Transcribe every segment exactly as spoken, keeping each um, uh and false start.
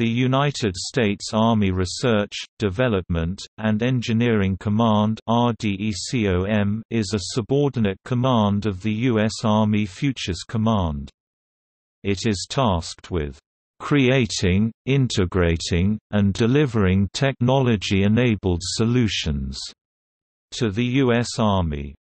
The United States Army Research, Development, and Engineering Command (R D E C O M) is a subordinate command of the U S Army Futures Command. It is tasked with creating, integrating, and delivering technology-enabled solutions to the U S Army.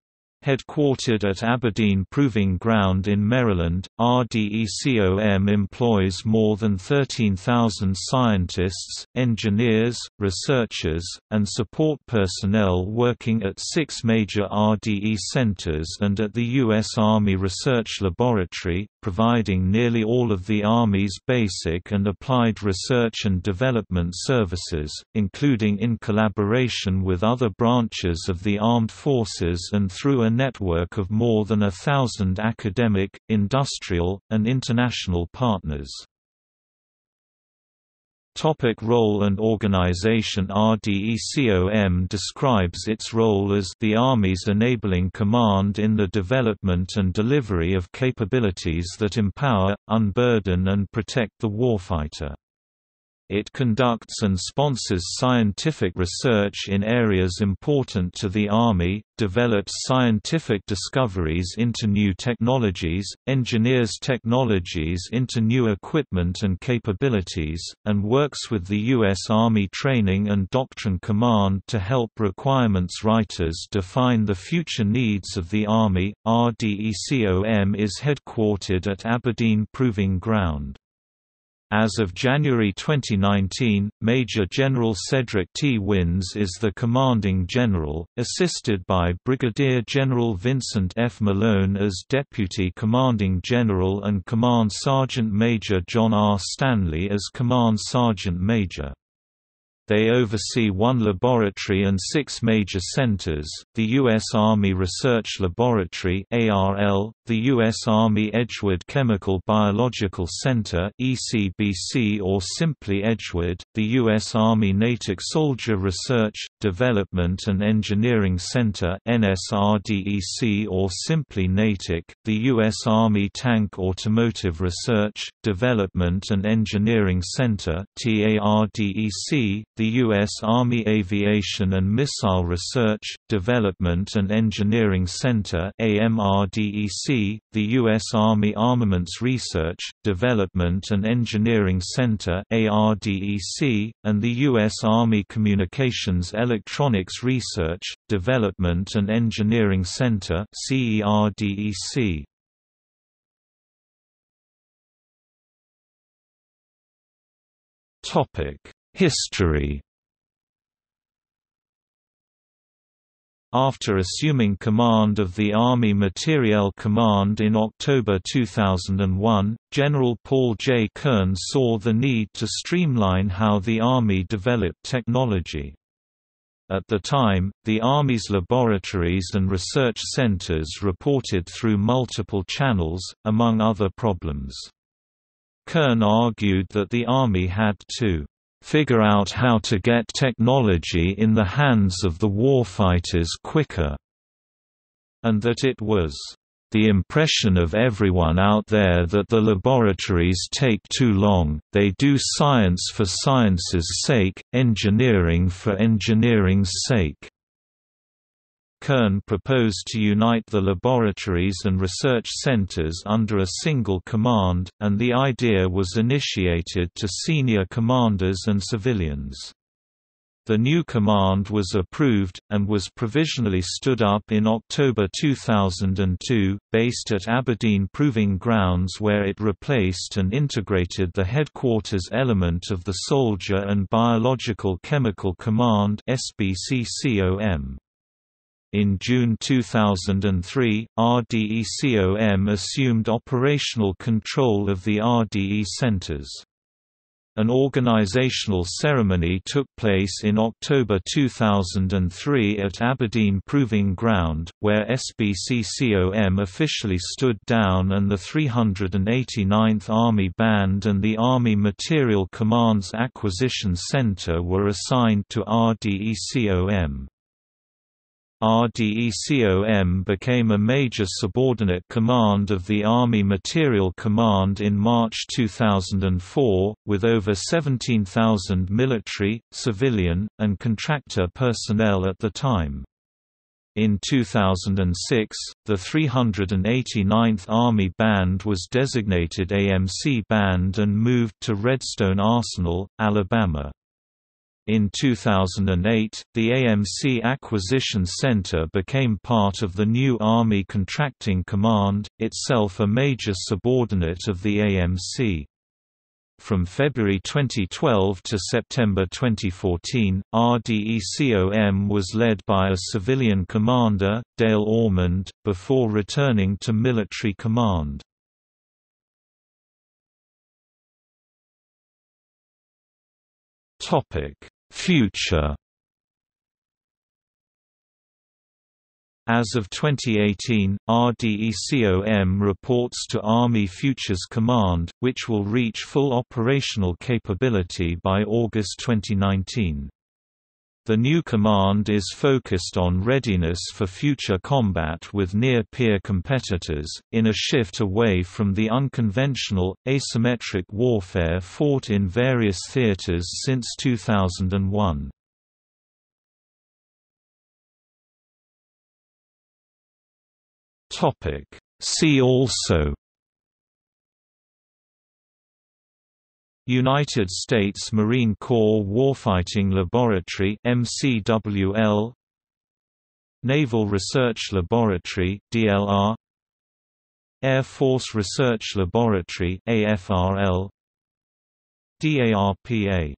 Headquartered at Aberdeen Proving Ground in Maryland, R D E C O M employs more than thirteen thousand scientists, engineers, researchers, and support personnel working at six major R D E centers and at the U S Army Research Laboratory, providing nearly all of the Army's basic and applied research and development services, including in collaboration with other branches of the armed forces and through a network of more than a thousand academic, industrial, and international partners. Topic role and organization. R D E C O M describes its role as the Army's enabling command in the development and delivery of capabilities that empower, unburden and protect the warfighter. It conducts and sponsors scientific research in areas important to the Army, develops scientific discoveries into new technologies, engineers technologies into new equipment and capabilities, and works with the U S Army Training and Doctrine Command to help requirements writers define the future needs of the Army. R D E C O M is headquartered at Aberdeen Proving Ground. As of January twenty nineteen, Major General Cedric T. Wins is the commanding general, assisted by Brigadier General Vincent F. Malone as deputy commanding general and Command Sergeant Major John R. Stanley as Command Sergeant Major. They oversee one laboratory and six major centers, the U S Army Research Laboratory (A R L), the U S Army Edgewood Chemical Biological Center (E C B C) or simply Edgewood, the U S Army Natick Soldier Research, Development and Engineering Center (N S R D E C) or simply Natick, the U S Army Tank Automotive Research, Development and Engineering Center (T A R D E C), the U S Army Aviation and Missile Research, Development and Engineering Center (A M R D E C), the U S Army Armaments Research, Development and Engineering Center (A R D E C), and the U S Army Communications Electronics Research, Development and Engineering Center (C E R D E C). Topic: History. After assuming command of the Army Materiel Command in October two thousand one, General Paul J. Kern saw the need to streamline how the Army developed technology. At the time, the Army's laboratories and research centers reported through multiple channels, among other problems. Kern argued that the Army had to figure out how to get technology in the hands of the warfighters quicker, and that it was the impression of everyone out there that the laboratories take too long, they do science for science's sake, engineering for engineering's sake. Kern proposed to unite the laboratories and research centers under a single command, and the idea was initiated to senior commanders and civilians. The new command was approved, and was provisionally stood up in October two thousand two, based at Aberdeen Proving Grounds, where it replaced and integrated the headquarters element of the Soldier and Biological Chemical Command (S B C C O M). In June two thousand three, R D E C O M assumed operational control of the R D E centers. An organizational ceremony took place in October two thousand three at Aberdeen Proving Ground, where S B C C O M officially stood down and the three hundred eighty-ninth Army Band and the Army Materiel Command's Acquisition Center were assigned to R D E C O M. R DECOM became a major subordinate command of the Army Materiel Command in March two thousand four, with over seventeen thousand military, civilian, and contractor personnel at the time. In two thousand six, the three hundred eighty-ninth Army Band was designated A M C Band and moved to Redstone Arsenal, Alabama. In two thousand eight, the A M C Acquisition Center became part of the new Army Contracting Command, itself a major subordinate of the A M C. From February twenty twelve to September twenty fourteen, R DECOM was led by a civilian commander, Dale Ormond, before returning to military command. Future. As of twenty eighteen, R DECOM reports to Army Futures Command, which will reach full operational capability by August twenty nineteen. The new command is focused on readiness for future combat with near-peer competitors, in a shift away from the unconventional, asymmetric warfare fought in various theaters since two thousand one. See also: United States Marine Corps Warfighting Laboratory (M C W L), Naval Research Laboratory (D L R), Air Force Research Laboratory (A F R L), DARPA.